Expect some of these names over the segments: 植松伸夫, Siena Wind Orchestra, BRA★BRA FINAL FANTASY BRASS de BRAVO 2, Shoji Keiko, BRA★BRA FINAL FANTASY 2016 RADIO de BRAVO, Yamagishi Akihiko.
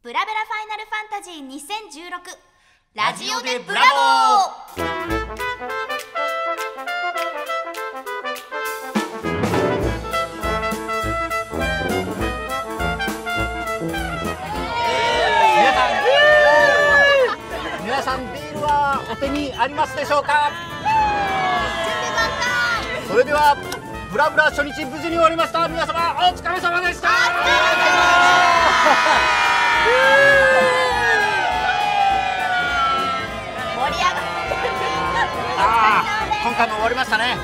ブラベラファイナルファンタジー2016ラジオでブラボー。皆さんビールはお手にありますでしょうか。それではブラブラ初日無事に終わりました。皆様お疲れ様でした。今回も終わりましたね。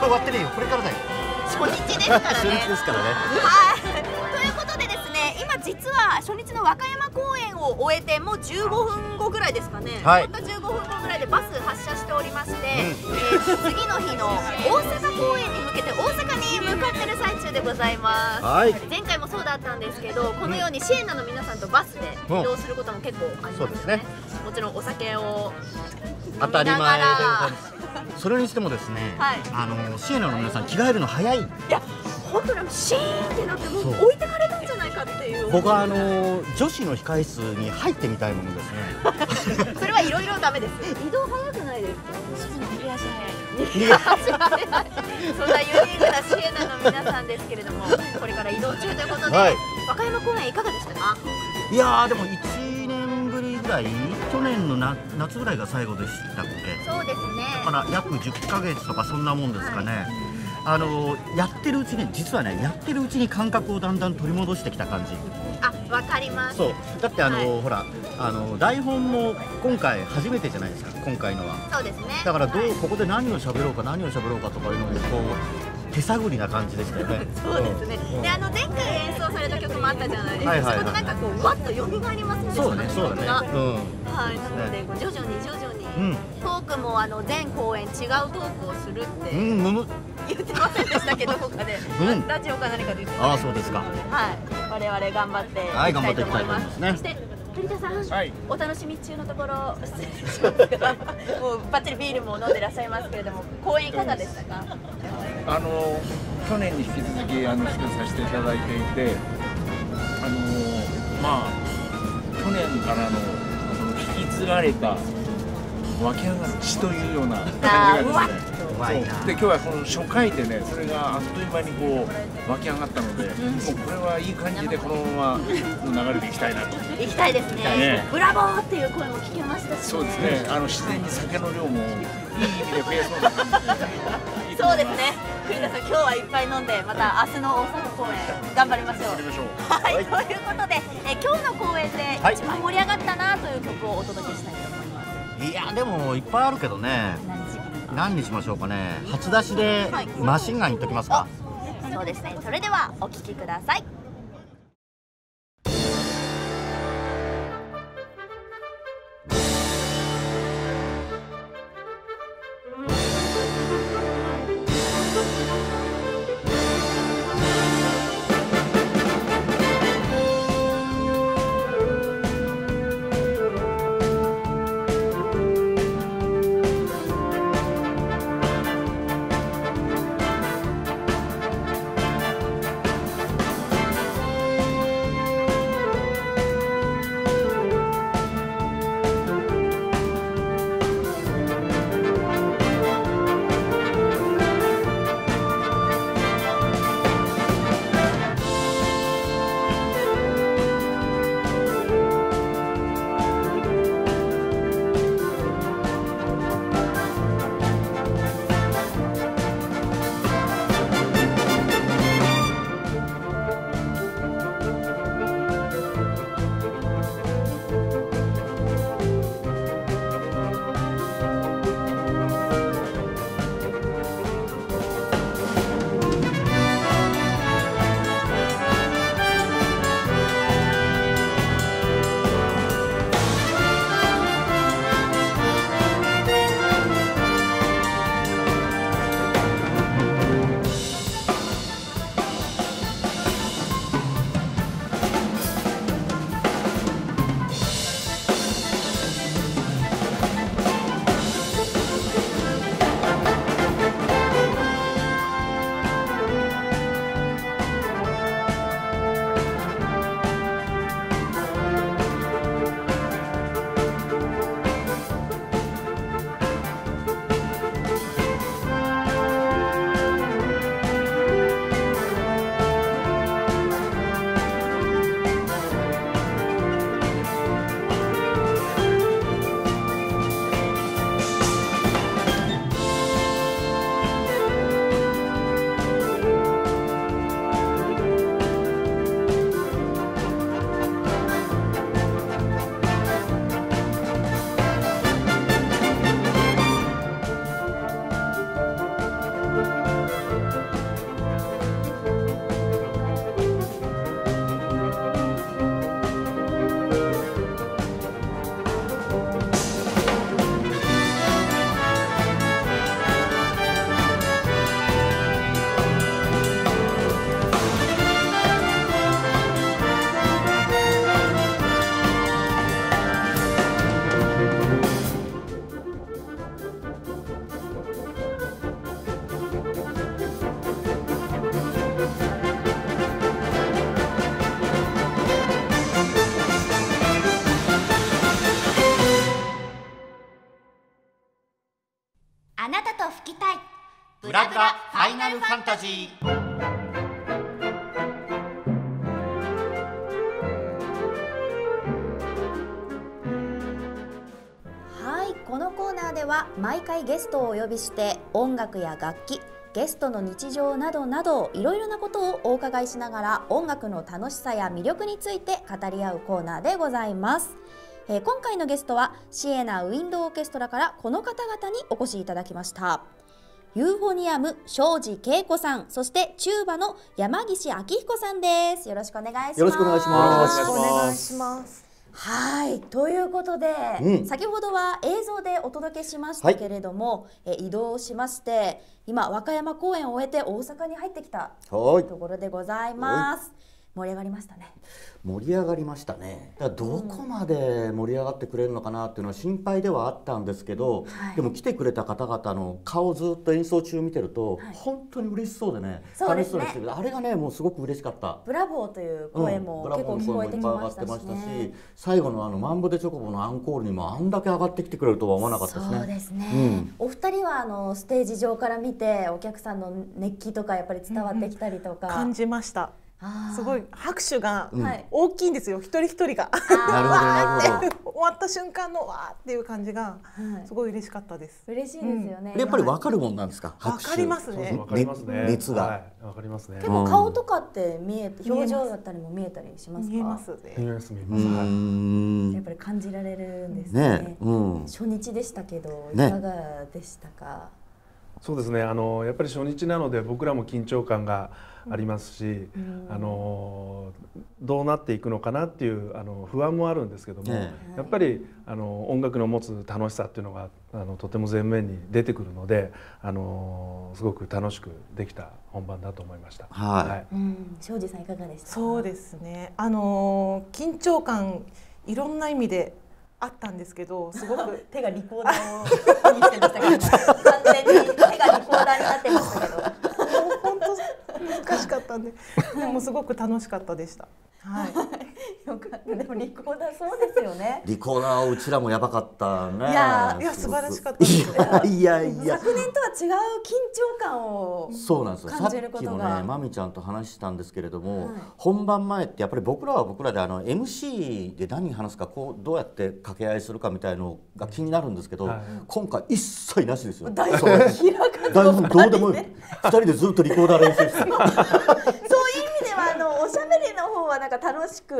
終わってねえよ、これからだよ。初日ですからね。初日ですからね。はい。ということでですね、今実は初日の和歌山公演を終えてもう15分後ぐらいですかね。はい。たった15分後ぐらいでバス発車しておりまして、次の日の大阪公演に向けて大阪に向かってる最中でございます。はい。前回もそうだったんですけど、このようにシエナの皆さんとバスで移動することも結構ありますよね。そうですね。もちろんお酒を飲みながら。当たり前で。それにしてもですね、シエナの皆さん着替えるの早い。いや本当にシーンってなってもう置いてかれたんじゃないかっていう。僕は女子の控え室に入ってみたいものですね。それはいろいろダメです。移動早くないですか。逃げ足早い。そんなユニークなシエナの皆さんですけれども、これから移動中ということで、和歌山公演いかがでしたか。いやでも去年の夏ぐらいが最後でしたっけ。そうですね。だから約10ヶ月とかそんなもんですかね。はい、やってるうちに実はね、やってるうちに感覚をだんだん取り戻してきた感じ。あ、わかります。そう。だってほら台本も今回初めてじゃないですか。今回のは。そうですね。だからここで何を喋ろうかとかいうのを手探りな感じでしたよね。そうですね。で前回演奏された曲もあったじゃないですか。そこでなんかこうわっとよみがえりますね。そうね、そうだね。はい。なので徐々にトークも全公演違うトークをするって言ってませんでしたけど、他でラジオか何かで言ってた。ああそうですか。はい。我々頑張っていきたいと思います。そして鳥田さん、お楽しみ中のところ失礼しますが、もうバッチリビールも飲んでいらっしゃいますけれども、公演いかがでしたか。去年に引き続き出演させていただいていて、まあ去年からの引き継がれた湧き上がる血というような感じがですね。で今日はこの初回でね、それがあっという間にこう湧き上がったので、もうこれはいい感じでこのまま流れていきたいなと。いきたいですね。ブラボーっていう声も聞けましたしね。そうですね。自然に酒の量もいい意味で増えそうな感じで。そうですね。栗田さん、今日はいっぱい飲んで、また明日の大阪公演頑張りましょう。はい。ということで、今日の公演で一番盛り上がったなという曲をお届けしたいと思います。いやでもいっぱいあるけどね。何にしましょうかね。初出しでマシンガンいっときますか。そうですね。それではお聴きください。ラブラファイナルファンタジー」。はい、このコーナーでは毎回ゲストをお呼びして音楽や楽器、ゲストの日常などなどいろいろなことをお伺いしながら音楽の楽しさや魅力について語り合うコーナーでございます。今回のゲストはシエナ・ウィンド・オーケストラからこの方々にお越しいただきました。ユーフォニアム庄司恵子さん、そしてチューバの山岸明彦さんです。よろしくお願いします。よろしくお願いします。よろしくお願いします。はい、ということで、先ほどは映像でお届けしましたけれども、移動しまして今和歌山公演を終えて大阪に入ってきたところでございます。盛り上がりましたね。盛り上がりましたね。だからどこまで盛り上がってくれるのかなっていうのは心配ではあったんですけど、でも来てくれた方々の顔をずっと演奏中見てると、本当に嬉しそうでね、楽しそうでしたけど、あれがねもうすごく嬉しかった。ブラボーという声も結構聞こえてきましたし、最後のマンボ・デ・チョコボのアンコールにもあんだけ上がってきてくれるとは思わなかったですね。そうですね。お二人はステージ上から見てお客さんの熱気とかやっぱり伝わってきたりとか感じました。すごい拍手が大きいんですよ、一人一人が。わーって終わった瞬間のわーっていう感じがすごい嬉しかったです。嬉しいですよね。やっぱり分かるもんなんですか？分かりますね。熱が分かりますね。結構顔とかって見えて、表情だったりも見えたりしますか？見えますね。見えます、見えます。やっぱり感じられるんですね。初日でしたけどいかがでしたか？そうですね、やっぱり初日なので僕らも緊張感がありますし、どうなっていくのかなっていう不安もあるんですけども、やっぱり音楽の持つ楽しさっていうのがとても前面に出てくるので、すごく楽しくできた本番だと思いました。庄司さんいかがでしたか？そうですね、緊張感いろんな意味であったんですけど、すごく手がリコーダーをしてましたけど、完全に手がリコーダーになってましたけど、本当難しかったんで、でもすごく楽しかったでした。はい、よかった。でもリコーダーそうですよね。リコーダーうちらもやばかったね。いや素晴らしかった。いや昨年とは違う緊張感を感じることが。そうなんですよ。さっきもねまみちゃんと話したんですけれども、本番前ってやっぱり僕らは僕らでMC で何話すか、こうどうやって掛け合いするかみたいのが気になるんですけど、今回一切なしですよ。台本どうでもいい。二人でずっとリコーダー練習して。おしゃべりの方はなんか楽しく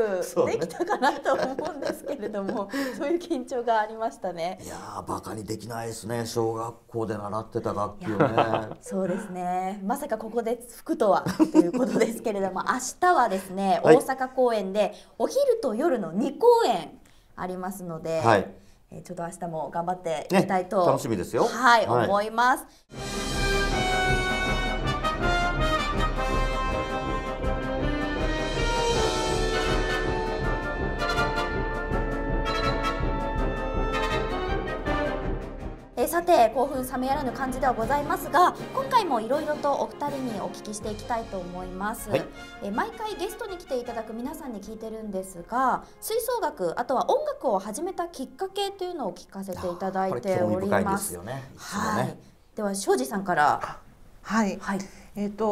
できたかなと思うんですけれども、そういう緊張がありましたね。いやー、バカにできないですね。小学校で習ってた楽器をね。そうですね。まさかここで吹くとはということですけれども、明日はですね、大阪公演でお昼と夜の2公演ありますので、ちょっと明日も頑張っていきたいと、ね、楽しみですよ。はい、思います。さて、興奮冷めやらぬ感じではございますが、今回もいろいろとお二人にお聞きしていきたいと思います、毎回ゲストに来ていただく皆さんに聞いてるんですが、吹奏楽、あとは音楽を始めたきっかけというのを聞かせていただいております。では庄司さんから。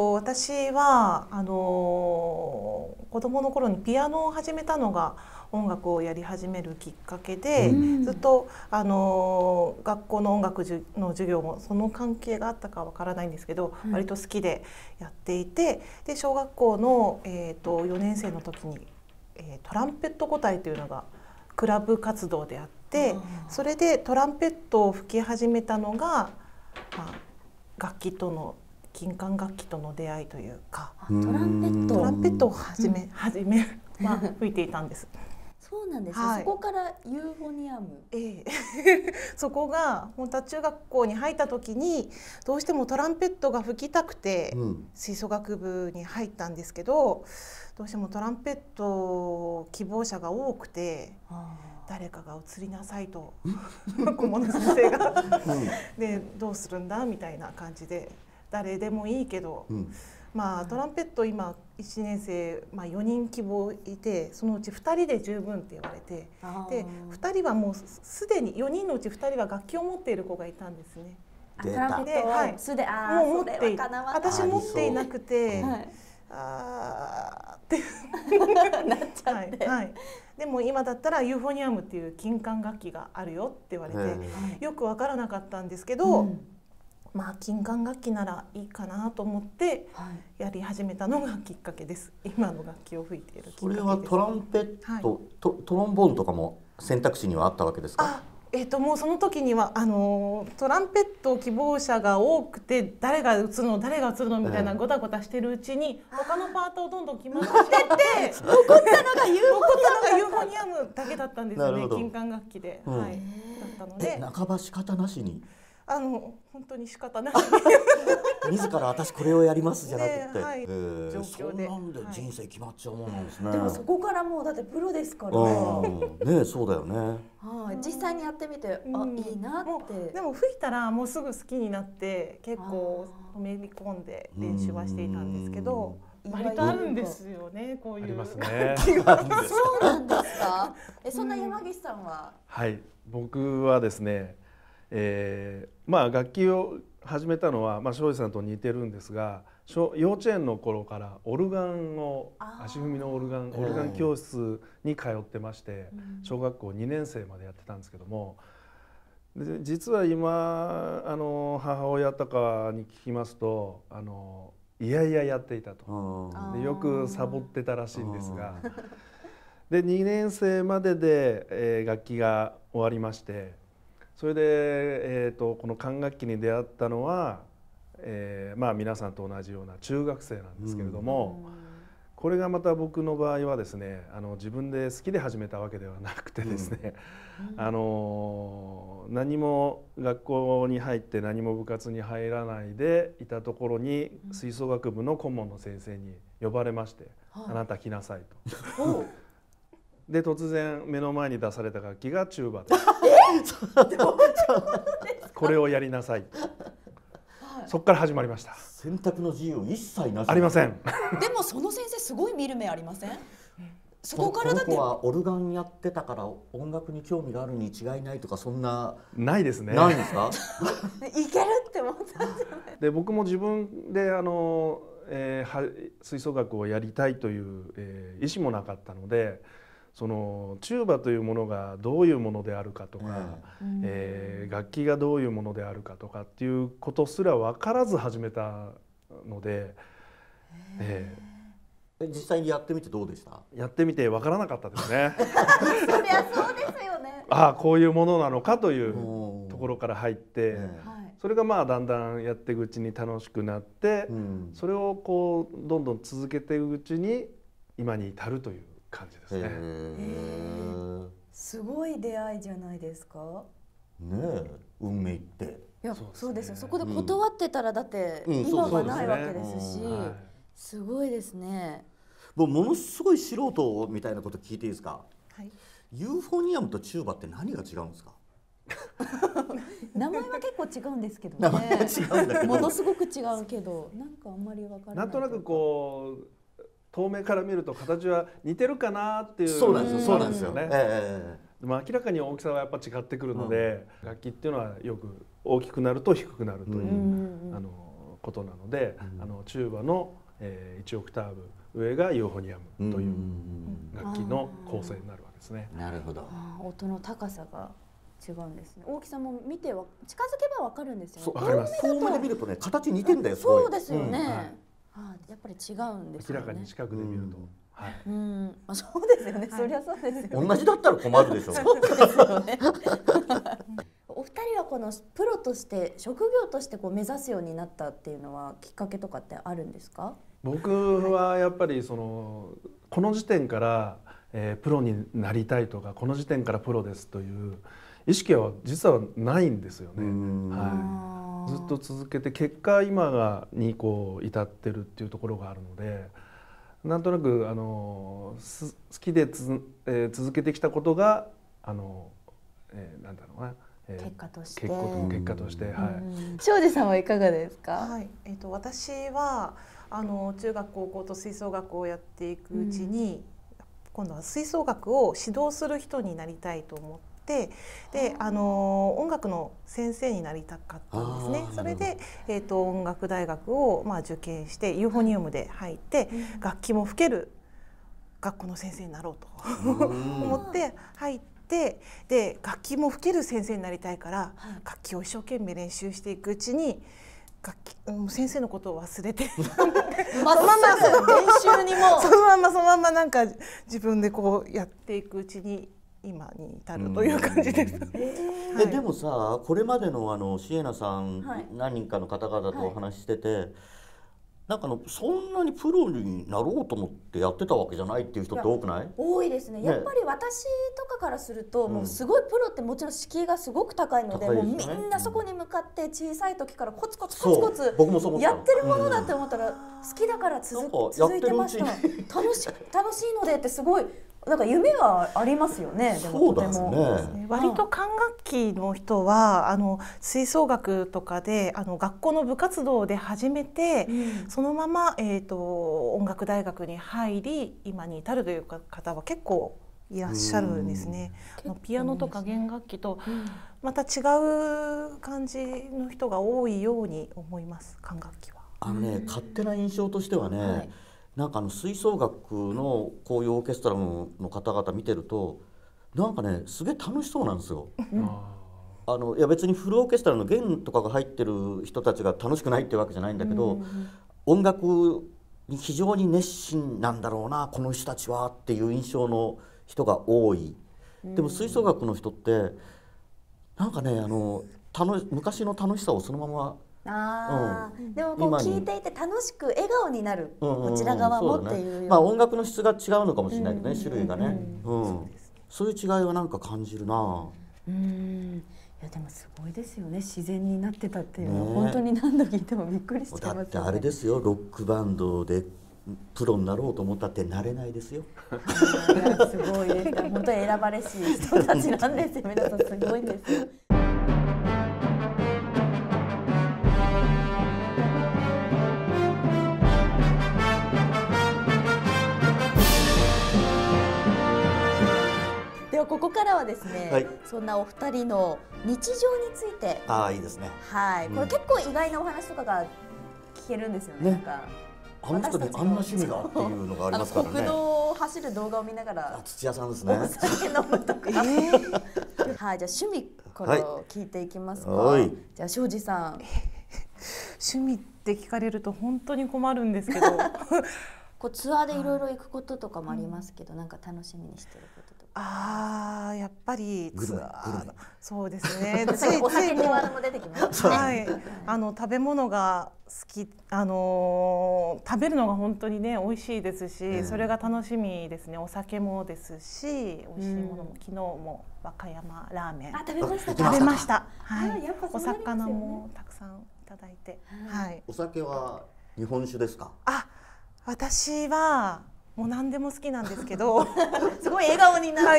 私は子どもの頃にピアノを始めたのが音楽をやり始めるきっかけで、ずっと学校の音楽の授業もその関係があったかわからないんですけど、割と好きでやっていて、で小学校の4年生の時にトランペット個体というのがクラブ活動であって、それでトランペットを吹き始めたのが、楽器との金管楽器との出会いというか、トランペットを始め吹いていたんです。そうなんですよ、そこからユーフォニアム、そこが本当は中学校に入った時にどうしてもトランペットが吹きたくて、吹奏楽部に入ったんですけど、どうしてもトランペット希望者が多くて、誰かが移りなさいと顧問の先生がで、どうするんだみたいな感じで、誰でもいいけど、トランペット今1年生、4人希望いて、そのうち2人で十分って言われて、で2人はもうすでに4人のうち2人は楽器を持っている子がいたんですね。トランペット素で、ああそれはかなわない、私持っていなくて、ああってなっちゃって、でも今だったらユーフォニアムっていう金管楽器があるよって言われて、よく分からなかったんですけど、まあ金管楽器ならいいかなと思ってやり始めたのがきっかけです。今の楽器を吹いているきっかけです。それはトランペット、トロンボーンとかも選択肢にはあったわけですか？もうその時にはトランペット希望者が多くて、誰が打つの誰が打つのみたいなごたごたしてるうちに、他のパートをどんどん決まってって残ったのがユーフォニアムだけだったんですよね。金管楽器で、はい、だったので半ば仕方なしに、本当に仕方ない自ら私これをやりますじゃなくて、はい、状況で、そんなんで人生決まっちゃうものなんですね。でもそこからもうだってプロですからね。ね、そうだよね。はい、実際にやってみて、あ、いいなって。でも吹いたらもうすぐ好きになって結構のめり込んで練習はしていたんですけど。割とあるんですよね、こういう楽器が。そうなんですか。そんな山岸さんは。はい、僕はですね。まあ楽器を始めたのは、庄司さんと似てるんですが、幼稚園の頃からオルガンを、足踏みのオルガン教室に通ってまして、小学校2年生までやってたんですけども、実は今母親とかに聞きますと、いやいややっていたと、でよくサボってたらしいんですが、で2年生までで、楽器が終わりまして、それで、この管楽器に出会ったのは、まあ皆さんと同じような中学生なんですけれども、これがまた僕の場合はですね、自分で好きで始めたわけではなくてですね、何も学校に入って何も部活に入らないでいたところに、吹奏楽部の顧問の先生に呼ばれまして「あなた来なさい」と。で突然目の前に出された楽器がチューバでこれをやりなさいそこから始まりました。選択の自由一切なしありません。でもその先生すごい見る目ありません？そこからだってこの子はオルガンやってたから音楽に興味があるに違いないとか、そんなないですね。ないんですか？いけるって思ったんじゃない？で僕も自分で吹奏楽をやりたいという、意思もなかったので、そのチューバというものがどういうものであるかとか、楽器がどういうものであるかとかっていうことすら分からず始めたので、実際にやってみてどうでした？やってみて分からなかったですね。そりゃそうですよね。ああ、こういうものなのかというところから入って、それがまあだんだんやっていくうちに楽しくなって、それをこうどんどん続けていくうちに今に至るという感じですね。すごい出会いじゃないですか。ねえ、運命って。いや、そうですよ。そこで断ってたらだって今がないわけですし、すごいですね。ものすごい素人みたいなこと聞いていいですか？はい。ユーフォニアムとチューバって何が違うんですか？名前は結構違うんですけどね。名前は違うんだけど。ものすごく違うけど、なんかあんまり分からない。なんとなくこう。遠目から見ると形は似てるかなっていう。そうなんですよ。そうなんですよね。でも明らかに大きさはやっぱ違ってくるので、楽器っていうのはよく大きくなると低くなるということなので、チューバの1オクターブ上がユーフォニアムという楽器の構成になるわけですね。なるほど。音の高さが違うんですね。大きさも見ては近づけばわかるんですよね。わかります。遠目で見るとね、形似てんだよ。そうですよね。やっぱり違うんですよね。明らかに近くで見ると、そうですよね。そりゃそうですよ。同じだったら困るでしょ。そうですよね。お二人はこのプロとして職業としてこう目指すようになったっていうのはきっかけとかってあるんですか？僕はやっぱりこの時点から、プロになりたいとか、この時点からプロですという意識は実はないんですよね。はい。ずっと続けて結果今にこう至ってるっていうところがあるので、なんとなく好きで続けてきたことがなんだろうな、結果として庄司さんはいかがですか？はい、私は中学高校と吹奏楽をやっていくうちに、今度は吹奏楽を指導する人になりたいと思って。、で音楽の先生になりたかったんですね。それで、音楽大学を受験してユーフォニウムで入って、うん、楽器も吹ける学校の先生になろうと思って入って、で楽器も吹ける先生になりたいから、はい、楽器を一生懸命練習していくうちに楽器、先生のことを忘れてそのままなんか自分でこうやっていくうちに今に至るという感じです。でもさ、これまでのシエナさん、はい、何人かの方々とお話ししてて、はい、なんかそんなにプロになろうと思ってやってたわけじゃないっていう人って多くない？多いですね。やっぱり私とかからすると、もうすごいプロってもちろん敷居がすごく高いので、もうみんなそこに向かって小さい時からコツコツコツコツやってるものだって思ったら、好きだから続いてました。楽しいのでってすごいなんか夢がありますよね。そうですね。割と管楽器の人は吹奏楽とかで学校の部活動で始めて、うん、そのまま音楽大学に入り今に至るという方は結構いらっしゃるんですね。ピアノとか弦楽器とまた違う感じの人が多いように思います。管楽器は。勝手な印象としてはね。はい、なんか吹奏楽のこういうオーケストラの方々見てるとなんかねすげえ楽しそうなんですよ。いや別にフルオーケストラの弦とかが入ってる人たちが楽しくないってわけじゃないんだけど、音楽に非常に熱心なんだろうなこの人たちはっていう印象の人が多い。でも吹奏楽の人ってなんかね昔の楽しさをそのままでもこう聞いていて楽しく笑顔になるこちら側もっていう、音楽の質が違うのかもしれないけどね、種類がね、そういう違いはなんか感じるな。いやでもすごいですよね、自然になってたっていうのは本当に何度聞いてもびっくりしちゃいますよね。だってあれですよ、ロックバンドでプロになろうと思ったってなれないですよ。すごいです。本当に選ばれしい人たちなんですよ。皆さんすごいんですよ。ここからはですね、はい、そんなお二人の日常について、いいですね。はい、これ結構意外なお話とかが聞けるんですよね。なんかあの人にあんな趣味がっていうのがありますからね。国道を走る動画を見ながら、土屋さんですね。お酒飲むとか。はい、じゃあ趣味から聞いていきますか。はい、じゃあ庄司さん。趣味って聞かれると本当に困るんですけど。こうツアーでいろいろ行くこととかもありますけど、なんか楽しみにしてることとか。やっぱりツアー、そうですね。ついついも出てきます。はい、食べ物が好き、食べるのが本当にね美味しいですし、それが楽しみですね。お酒もですし、美味しいものも昨日も和歌山ラーメン食べました。はい、お魚もたくさんいただいて、はい。お酒は日本酒ですか？私はもう何でも好きなんですけどすごい笑顔になった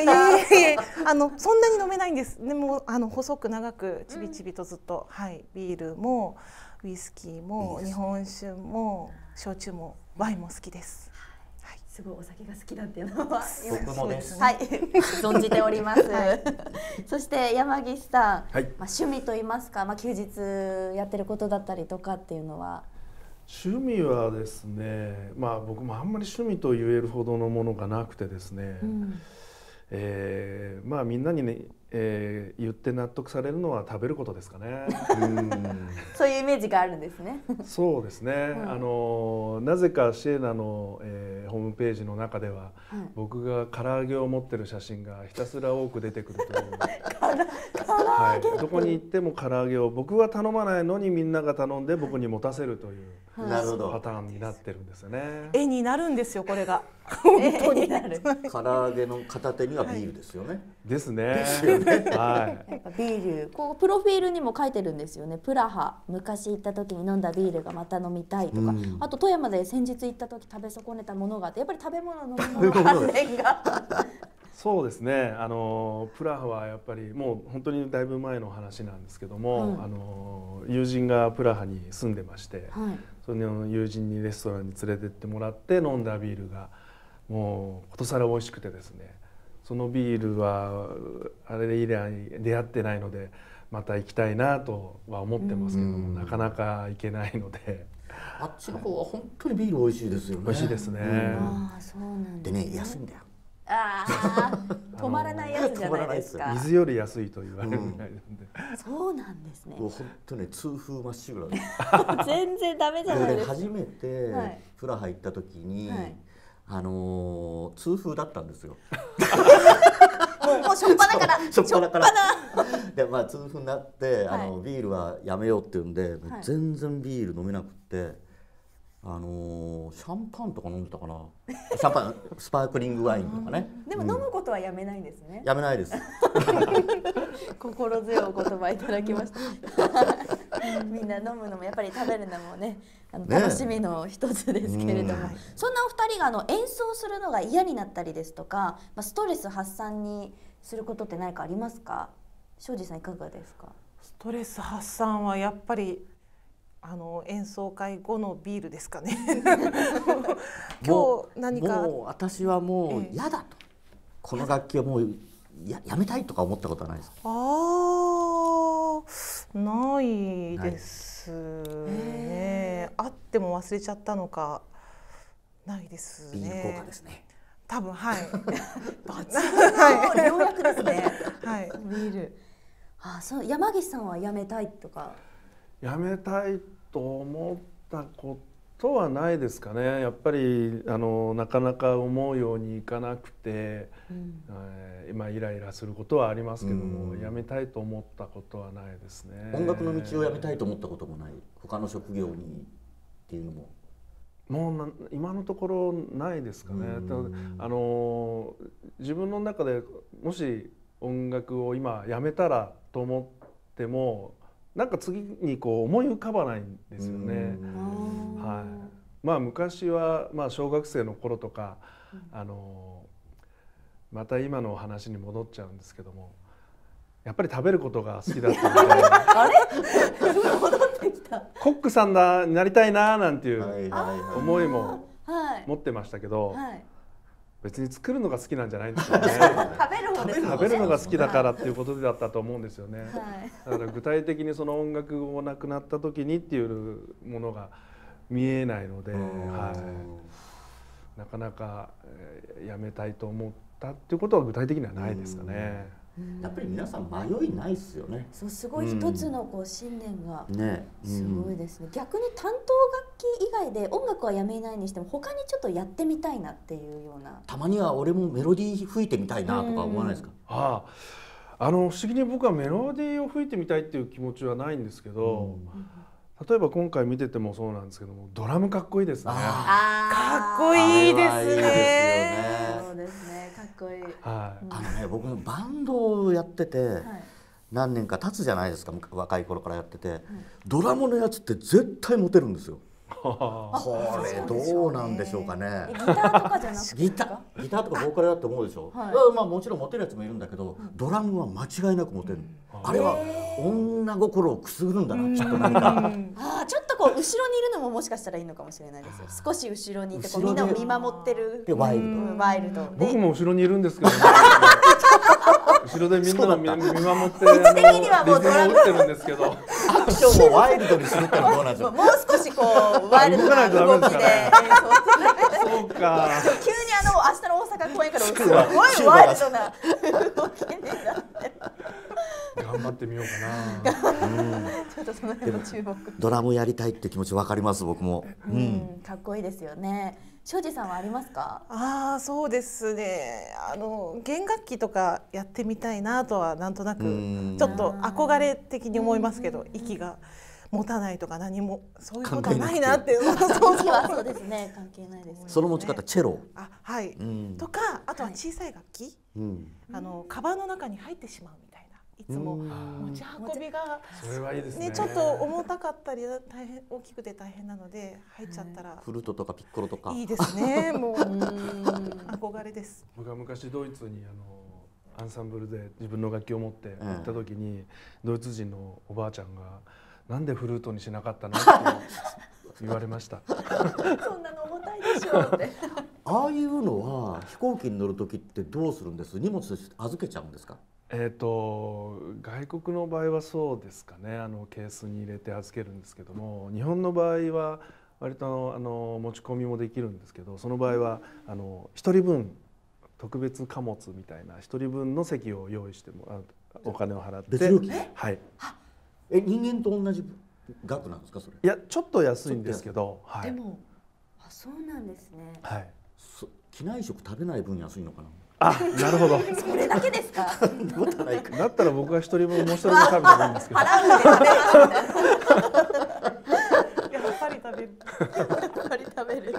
そんなに飲めないんです。でも細く長くちびちびとずっと、ビールもウイスキーも日本酒も焼酎もワインも好きです。すごいお酒が好きだっていうのは僕もですね。はい、存じております。そして山岸さん、趣味と言いますか、休日やってることだったりとかっていうのは。趣味はですね、僕もあんまり趣味と言えるほどのものがなくてですね、みんなにね、言って納得されるのは食べることですかね。そういうイメージがあるんですね。そうですね。なぜかシエナの、ホームページの中では、僕が唐揚げを持ってる写真がひたすら多く出てくるという。どこに行っても唐揚げを僕は頼まないのにみんなが頼んで僕に持たせるというパターンになってるんですよね。絵になるんですよ、これが。本当になる。唐揚げの片手にはビールですよね。ですね。ビール、こうプロフィールにも書いてるんですよね。プラハ昔行った時に飲んだビールがまた飲みたいとか、あと富山で先日行った時食べ損ねたものがあって、やっぱり食べ物飲み物関連が。そうですね。プラハはやっぱりもう本当にだいぶ前の話なんですけども、友人がプラハに住んでまして、その友人にレストランに連れてってもらって飲んだビールがもうことさら美味しくてですね、そのビールはあれ以来出会ってないので、また行きたいなとは思ってますけども、なかなか行けないので。あっちの方は本当にビール美味しいですよね。美味しいですね。ああ、そうなんですね。でね、安いんだよ。ああ、止まらないやつじゃないですか。水より安いと言われるみたいなんで。そうなんですね。もう本当ね、痛風まっしぐらい。全然ダメじゃないですか。初めてフラ入った時に、痛風だったんですよ。もうしょっぱなから。しょっぱなから。で、まあ痛風になって、ビールはやめようって言うんで、全然ビール飲めなくて。シャンパンとか飲んでたかな。シャンパン、スパークリングワインとかね。でも飲むことはやめないんですね。やめないです。心強いお言葉いただきました。みんな飲むのもやっぱり食べるのもね、楽しみの一つですけれども。そんなお二人が演奏するのが嫌になったりですとか、ストレス発散にすることって何かありますか。庄司さんいかがですか。ストレス発散はやっぱり。演奏会後のビールですかね。今日何かもう私はもう嫌だと、この楽器はもう やめたいとか思ったことはないですか。ないですね。あっても忘れちゃったのかないですね。ビール効果ですね。多分はい。ようやくですね。はい。ビール。あ、そう山岸さんはやめたいとか。やめたいと思ったことはないですかね。やっぱりなかなか思うようにいかなくて、今イライラすることはありますけども、やめたいと思ったことはないですね。音楽の道をやめたいと思ったこともない。他の職業にっていうのも。もう今のところないですかね。自分の中でもし音楽を今やめたらと思っても。なんか次に思い浮かばないんですよね。はい。まあ昔は小学生の頃とか、また今のお話に戻っちゃうんですけども、やっぱり食べることが好きだったので、あれ戻ってきた。コックさんになりたいななんていう思いも持ってましたけど、別に作るのが好きなんじゃないんですよね。食べるのが好きだからっていうことだったと思うんですよね。だから具体的にその音楽をなくなった時にっていうものが見えないので、なかなかやめたいと思ったっていうことは具体的にはないですかね。やっぱり皆さん迷いないですよね。そう、すごい一つの信念がすごいですね。逆に担当楽器以外で音楽はやめないにしても他にちょっとやってみたいなっていうような。たまには俺もメロディー吹いてみたいなとか思わないですか。ああ、不思議に僕はメロディーを吹いてみたいっていう気持ちはないんですけど、例えば今回見ててもそうなんですけども、ドラムかっこいいですね。かっこいいですね。そうですね。僕もバンドをやってて何年か経つじゃないですか。若い頃からやってて、ドラムのやつって絶対モテるんですよ。これどうなんでしょうかね。ギターとかじゃなくてギターとかボーカルだって思うでしょ。まあもちろんモテるやつもいるんだけど、ドラムは間違いなくモテる。あれは女心をくすぐるんだな、ちょっと何か。ちょっと後ろにいるのももしかしたらいいのかもしれないですよ。少し後ろにいてみんなを見守ってる。ワイルド。僕も後ろにいるんですけど、後ろでみんなを見守ってリズムを打ってるんですけど、アクションをワイルドにするってのはどうなんでしょう。もう少しワイルドな動きで。そうか。急に明日の大阪公演からすごいワイルドな動きになって。頑張ってみようかな。ちょっとその辺も注目。ドラムやりたいって気持ちわかります。僕も。かっこいいですよね。庄司さんはありますか。ああ、そうですね。弦楽器とかやってみたいなとはなんとなくちょっと憧れ的に思いますけど、息が持たないとか何もそういうことはないなって。息はそうですね。関係ないです。その持ち方チェロ。あ、はい。とかあとは小さい楽器、カバンの中に入ってしまう。いつも持ち運びがね、ちょっと重たかったり大変大きくて大変なので入っちゃったら。フルートとかピッコロとかいいですね。もう憧れです。僕は昔ドイツにアンサンブルで自分の楽器を持って行った時に、ドイツ人のおばあちゃんが「なんでフルートにしなかったの?」って言われました。そんなの重たいでしょうって。ああいうのは飛行機に乗る時ってどうするんです？荷物預けちゃうんですか？外国の場合はそうですかね、ケースに入れて預けるんですけども、日本の場合は割と持ち込みもできるんですけど、その場合は1人分特別貨物みたいな1人分の席を用意してもお金を払って、別料金、はい、人間と同じ額なんですかそれ？いや、ちょっと安いんですけど、はい、でもあ、そうなんですね、はい、機内食食べない分安いのかな。あ、なるほど。それだけですか。だったら僕は一人分、もう一人分食べてもいいんですけど。払うんですね。やっぱり食べる。やっぱり食べる。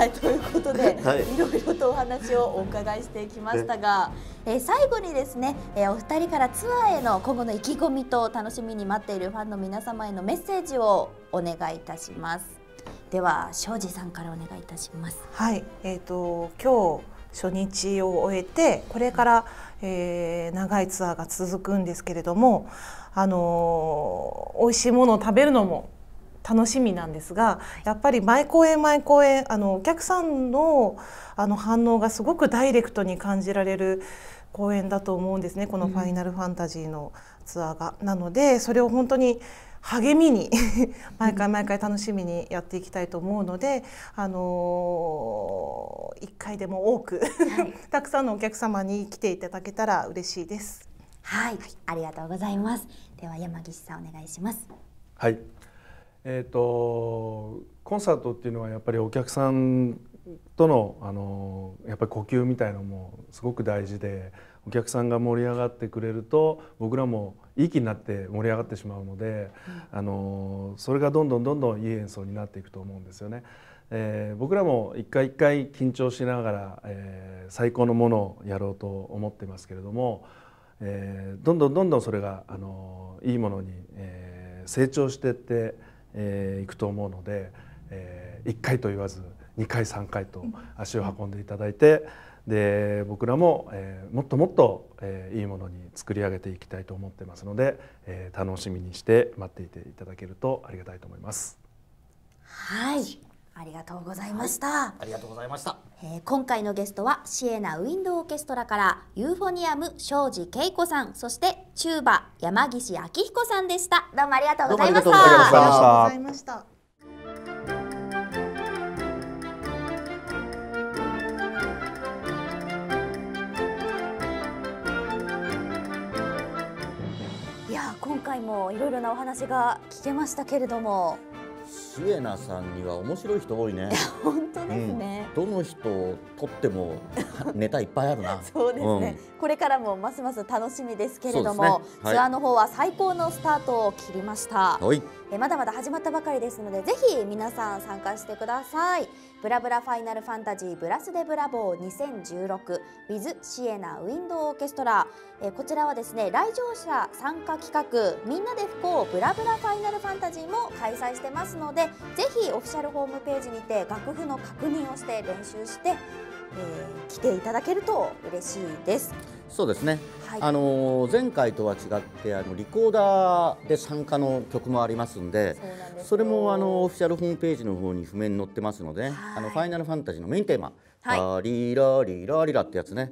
はい、ということで、いろいろとお話をお伺いしてきましたが、最後にですね、お二人からツアーへの今後の意気込みと楽しみに待っているファンの皆様へのメッセージをお願いいたします。では、庄司さんからお願いいたします。はい、今日初日を終えて、これから、長いツアーが続くんですけれども、美味しいものを食べるのも楽しみなんですが、やっぱり毎公演毎公演お客さんの反応がすごくダイレクトに感じられる公演だと思うんですね、この「ファイナルファンタジー」のツアーが。なのでそれを本当に励みに毎回毎回楽しみにやっていきたいと思うので、1回でも多くたくさんのお客様に来ていただけたら嬉しいです。はい、ありがとうございます。では山岸さんお願いします。はい。コンサートっていうのはやっぱりお客さんとの、やっぱり呼吸みたいのもすごく大事で、お客さんが盛り上がってくれると僕らもいい気になって盛り上がってしまうので、それがどんどんいい演奏になっていくと思うんですよね。僕らも一回一回緊張しながら、最高のものをやろうと思ってますけれども、どんどんそれが、いいものに、成長していっていくと思うので、1回と言わず2回3回と足を運んでいただいて、で僕らも、もっともっと、いいものに作り上げていきたいと思ってますので、楽しみにして待っていていただけるとありがたいと思います。はい。ありがとうございました、はい、ありがとうございました。今回のゲストはシエナ・ウィンド・オーケストラからユーフォニアム庄司恵子さん、そしてチューバ山岸明彦さんでした。どうもありがとうございました。どうもありがとうございました。いや、今回もいろいろなお話が聞けましたけれども、シエナさんには面白い人多いね。本当ですね、うん、どの人を撮ってもネタいっぱいあるな。そうですね、うん、これからもますます楽しみですけれども、ね、はい、ツアーの方は最高のスタートを切りました、はい、まだまだ始まったばかりですので、ぜひ皆さん参加してください。ブラブラファイナルファンタジーブラスデブラボー2016 with シエナ・ウィンド・オーケストラ、こちらはですね、来場者参加企画みんなで不幸ブラブラファイナルファンタジーも開催してますので、ぜひオフィシャルホームページにて楽譜の確認をして練習して、来ていただけると嬉しいです。そうですね、はい、前回とは違ってリコーダーで参加の曲もありますんで、それもオフィシャルホームページの方に譜面に載ってますので、はい、ファイナルファンタジーのメインテーマ「はい、リラリラリラ」ってやつね、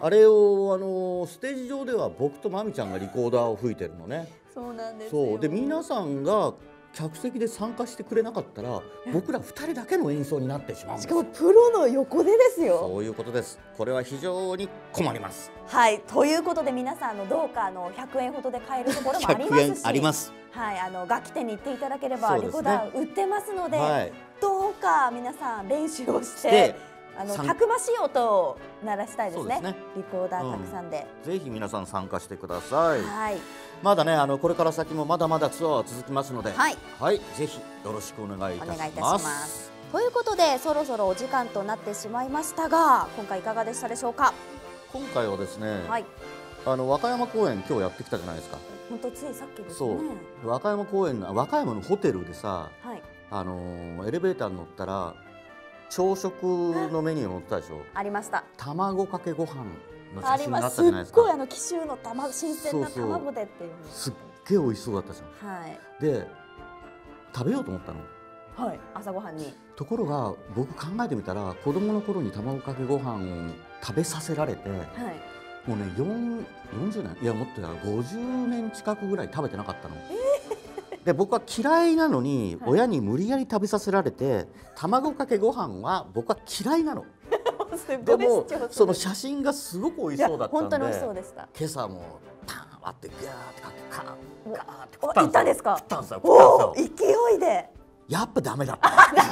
はい、あれをステージ上では僕とまみちゃんがリコーダーを吹いてるのね。そうなんですよ。そうで、皆さんが客席で参加してくれなかったら僕ら2人だけの演奏になってしまうんです。しかもプロの横でですよ。そういうことです。これは非常に困ります。はい、ということで皆さんどうか100円ほどで買えるところもありますし、あります、はい、楽器店に行っていただければ、ね、リコーダー売ってますので、はい、どうか皆さん練習をしてたくましい音を鳴らしたいですね。リコーダーたくさんで、ぜひ皆さん参加してください。はい、まだね、これから先もまだまだツアーは続きますので、はい、はい、ぜひよろしくお願いいたします。ということで、そろそろお時間となってしまいましたが、今回いかがでしたでしょうか。今回はですね、はい、和歌山公演今日やってきたじゃないですか。本当ついさっきですね。そう、和歌山公演の和歌山のホテルでさ、はい、エレベーターに乗ったら。朝食のメニュー載ったでしょ。ありました。卵かけご飯の写真があったじゃないですか。すっごい紀州の卵、新鮮な卵でっていう。すっげえ美味しそうだったじゃん。はい。で食べようと思ったの。はい。朝ごはんに。ところが僕考えてみたら、子供の頃に卵かけご飯を食べさせられて、はい、もうね40年、いやもっとや50年近くぐらい食べてなかったの。で僕は嫌いなのに、はい、親に無理やり食べさせられて、卵かけご飯は僕は嫌いなの。でもその写真がすごく美味しそうだったんで、今朝もパーン割ってギャーってかけてカーガーって食ったんですよ。勢いでやっぱダメだった。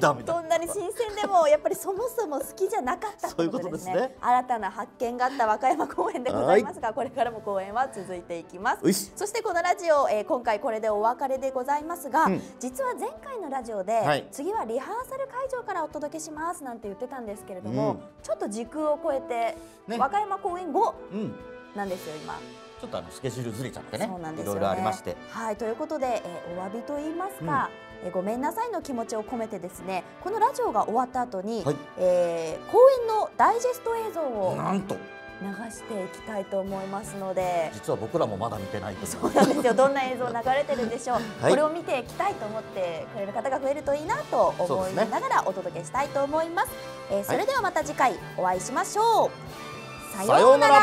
どんなに新鮮でもやっぱりそもそも好きじゃなかったということですね。新たな発見があった和歌山公演でございますが、これからも公演は続いていきます。そしてこのラジオ、今回これでお別れでございますが、実は前回のラジオで、次はリハーサル会場からお届けしますなんて言ってたんですけれども、ちょっと時空を超えて和歌山公演後なんですよ今。ちょっとスケジュールずれちゃってね、いろいろありまして、ということでお詫びと言いますか、ごめんなさいの気持ちを込めてですね、このラジオが終わった後に、公演のダイジェスト映像をなんと流していきたいと思いますので、実は僕らもまだ見てないという。そうなんですよ。どんな映像流れてるんでしょう。これを見ていきたいと思ってくれる方が増えるといいなと思いながらお届けしたいと思います。それではまた次回お会いしましょう。さようなら。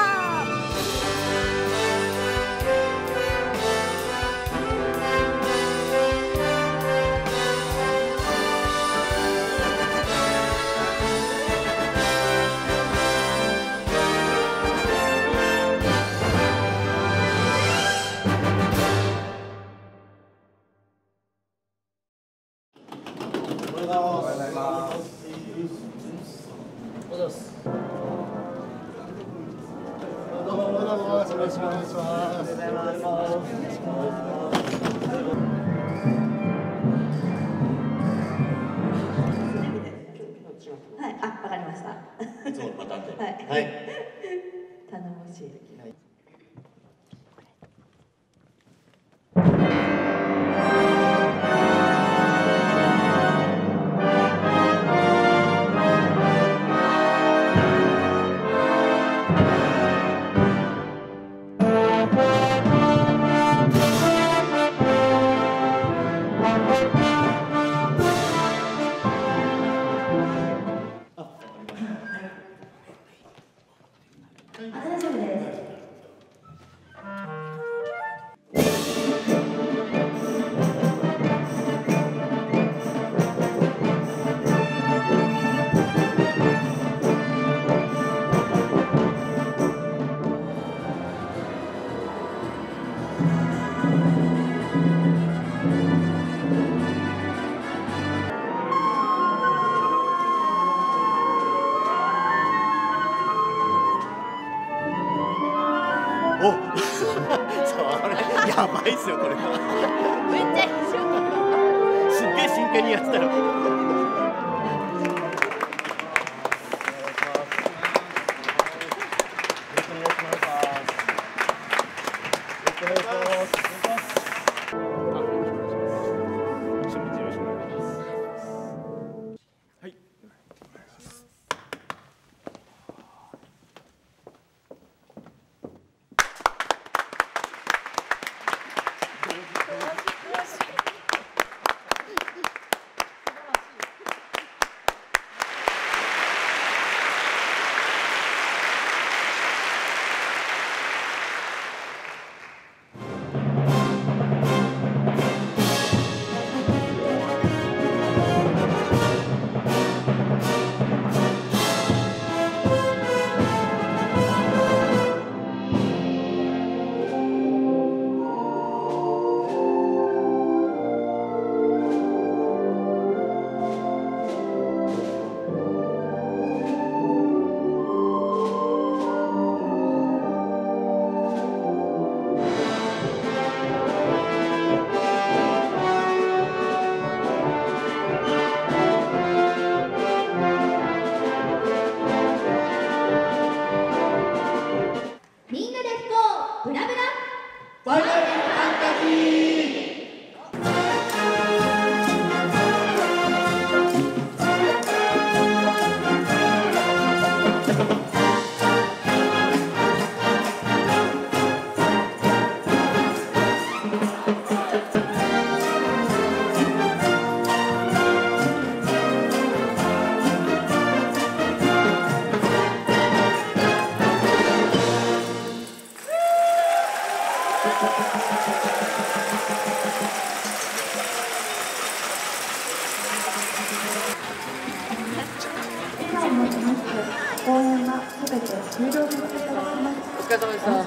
お疲れ様でした。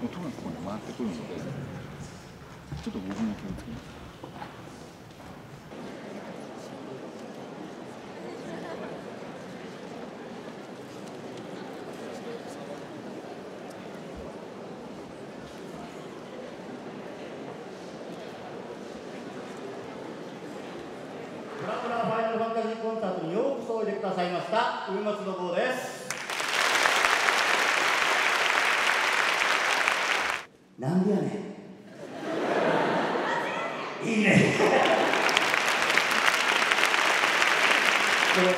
音がここに回ってくるので、ちょっと僕も気をつけます。フラフラファイナルファンタジーコンサートにようこそおいでくださいました海松信夫です。なんでやねん。いいね。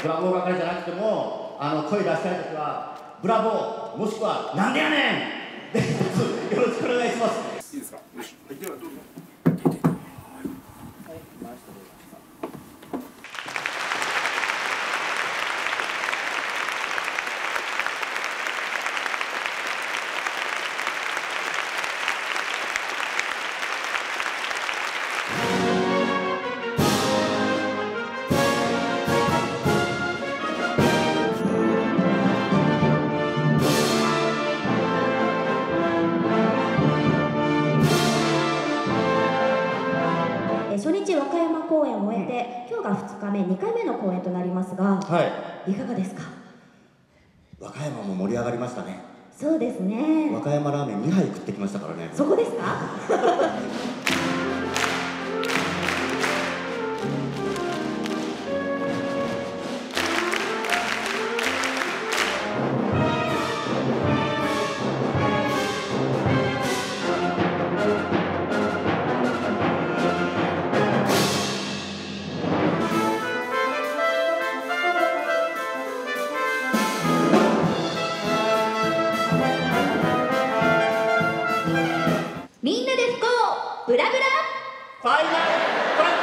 ブラボー係じゃなくても、声出したいときは、ブラボー、もしくは、なんでやねん。で、よろしくお願いします。いいですか。よし、はい、では、どうぞ。はい、回してもらいました。初日和歌山公演を終えて、今日が2日目、2回目の公演となりますが、はい、いかがですか。和歌山も盛り上がりましたね。そうですね。和歌山ラーメン2杯食ってきましたからね。そこですか。みんなで吹こうブラブラファイナルファンタジー。